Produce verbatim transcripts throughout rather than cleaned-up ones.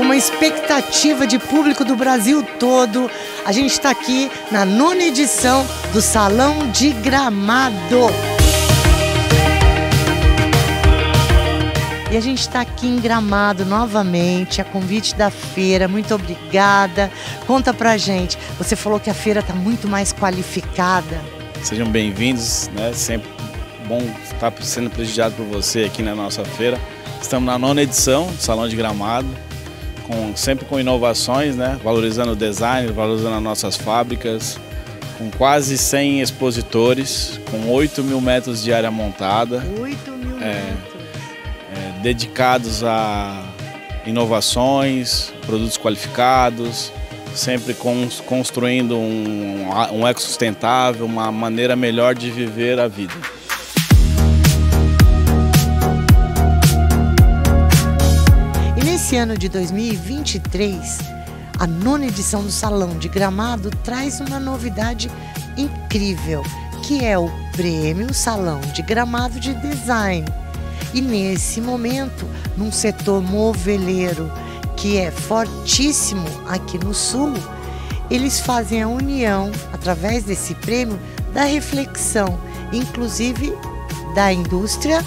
uma expectativa de público do Brasil todo. A gente está aqui na nona edição do Salão de Gramado. E a gente está aqui em Gramado novamente, a convite da feira. Muito obrigada. Conta pra gente, você falou que a feira está muito mais qualificada. Sejam bem-vindos, né? Sempre bom estar sendo prestigiado por você aqui na nossa feira. Estamos na nona edição do Salão de Gramado, com, sempre com inovações, né? Valorizando o design, valorizando as nossas fábricas, com quase cem expositores, com oito mil metros de área montada. oito mil é, metros. É, dedicados a inovações, produtos qualificados, sempre com, construindo um, um ecossustentável, uma maneira melhor de viver a vida. Esse ano de dois mil e vinte e três, a nona edição do Salão de Gramado traz uma novidade incrível, que é o Prêmio Salão de Gramado de Design. E nesse momento, num setor moveleiro que é fortíssimo aqui no Sul, eles fazem a união, através desse prêmio, da reflexão, inclusive da indústria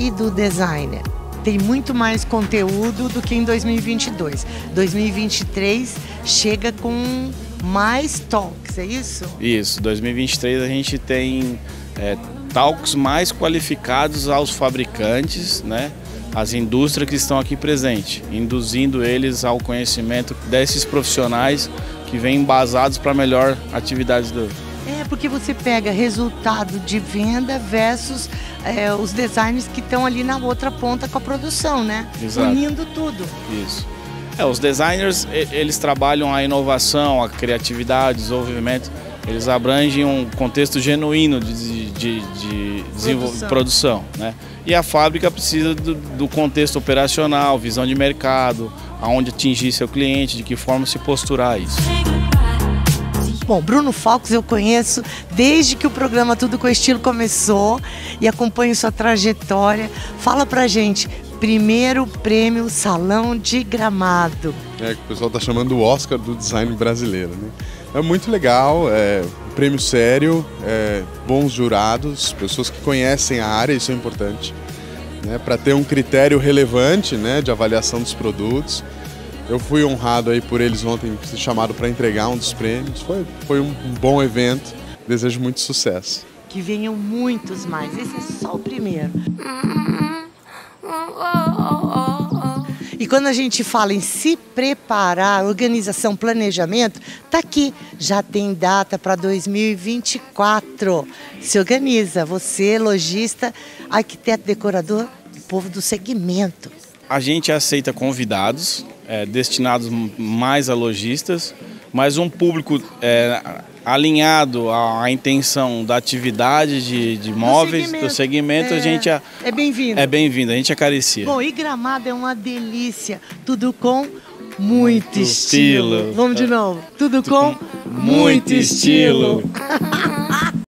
e do designer. Tem muito mais conteúdo do que em dois mil e vinte e dois. dois mil e vinte e três chega com mais talks, é isso? Isso, dois mil e vinte e três a gente tem é, talks mais qualificados aos fabricantes, né? As indústrias que estão aqui presentes, induzindo eles ao conhecimento desses profissionais que vêm embasados para a melhor atividade do... É, porque você pega resultado de venda versus é, os designers que estão ali na outra ponta com a produção, né? Exato. Unindo tudo. Isso. É, os designers, eles trabalham a inovação, a criatividade, o desenvolvimento. Eles abrangem um contexto genuíno de, de, de produção. produção, né? E a fábrica precisa do, do contexto operacional, visão de mercado, aonde atingir seu cliente, de que forma se posturar isso. Bom, Bruno Falcos eu conheço desde que o programa Tudo Com Estilo começou e acompanho sua trajetória. Fala pra gente, primeiro prêmio Salão de Gramado. É, que o pessoal tá chamando o Oscar do design brasileiro, né? É muito legal, é prêmio sério, é, bons jurados, pessoas que conhecem a área, isso é importante, né? Para ter um critério relevante, né, de avaliação dos produtos. Eu fui honrado aí por eles ontem, ser chamado para entregar um dos prêmios. Foi, foi um bom evento. Desejo muito sucesso. Que venham muitos mais. Esse é só o primeiro. E quando a gente fala em se preparar, organização, planejamento, tá aqui. Já tem data para dois mil e vinte e quatro. Se organiza. Você, lojista, arquiteto, decorador, o povo do segmento. A gente aceita convidados. É, destinados mais a lojistas, mas um público é, alinhado à, à intenção da atividade de, de móveis, do segmento, do segmento é, a gente a, é bem-vindo, é bem-vindo, a gente acaricia. Bom, e Gramado é uma delícia, tudo com muito, muito estilo. estilo. Vamos de novo, tudo com muito, muito estilo. estilo.